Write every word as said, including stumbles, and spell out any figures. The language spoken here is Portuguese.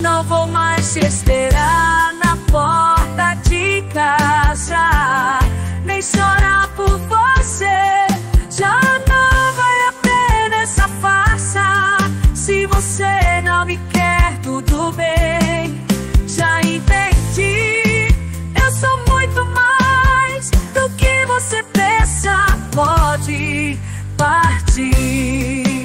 Não vou mais te esperar na porta de casa, nem chorar por você. Já não vai a pena essa farsa. Se você não me quer, tudo bem, já entendi. Eu sou muito mais do que você pensa. Pode partir.